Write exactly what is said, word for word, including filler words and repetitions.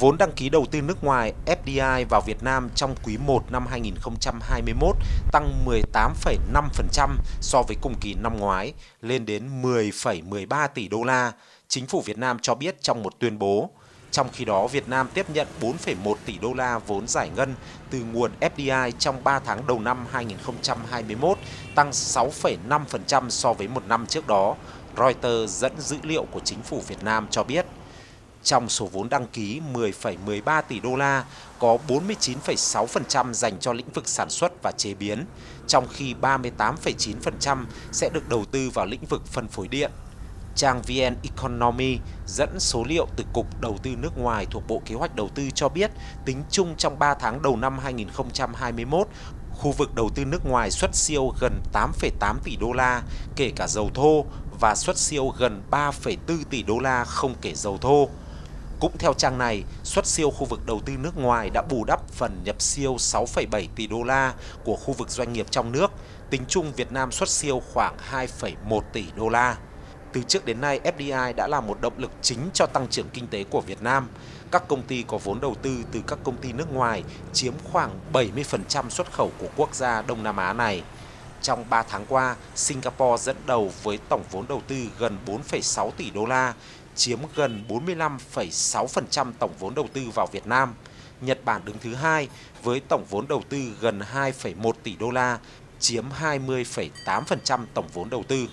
Vốn đăng ký đầu tư nước ngoài F D I vào Việt Nam trong quý một năm hai nghìn không trăm hai mươi mốt tăng mười tám phẩy năm phần trăm so với cùng kỳ năm ngoái, lên đến mười phẩy mười ba tỷ đô la, chính phủ Việt Nam cho biết trong một tuyên bố. Trong khi đó, Việt Nam tiếp nhận bốn phẩy một tỷ đô la vốn giải ngân từ nguồn F D I trong ba tháng đầu năm hai nghìn không trăm hai mươi mốt, tăng sáu phẩy năm phần trăm so với một năm trước đó, Reuters dẫn dữ liệu của chính phủ Việt Nam cho biết. Trong số vốn đăng ký mười phẩy mười ba tỷ đô la, có bốn mươi chín phẩy sáu phần trăm dành cho lĩnh vực sản xuất và chế biến, trong khi ba mươi tám phẩy chín phần trăm sẽ được đầu tư vào lĩnh vực phân phối điện. Trang V N Economy dẫn số liệu từ Cục Đầu tư nước ngoài thuộc Bộ Kế hoạch Đầu tư cho biết, tính chung trong ba tháng đầu năm hai nghìn không trăm hai mươi mốt, khu vực đầu tư nước ngoài xuất siêu gần tám phẩy tám tỷ đô la, kể cả dầu thô, và xuất siêu gần ba phẩy bốn tỷ đô la không kể dầu thô. Cũng theo trang này, xuất siêu khu vực đầu tư nước ngoài đã bù đắp phần nhập siêu sáu phẩy bảy tỷ đô la của khu vực doanh nghiệp trong nước. Tính chung, Việt Nam xuất siêu khoảng hai phẩy một tỷ đô la. Từ trước đến nay, F D I đã là một động lực chính cho tăng trưởng kinh tế của Việt Nam. Các công ty có vốn đầu tư từ các công ty nước ngoài chiếm khoảng bảy mươi phần trăm xuất khẩu của quốc gia Đông Nam Á này. Trong ba tháng qua, Singapore dẫn đầu với tổng vốn đầu tư gần bốn phẩy sáu tỷ đô la, chiếm gần bốn mươi lăm phẩy sáu phần trăm tổng vốn đầu tư vào Việt Nam. Nhật Bản đứng thứ hai với tổng vốn đầu tư gần hai phẩy một tỷ đô la, chiếm hai mươi phẩy tám phần trăm tổng vốn đầu tư.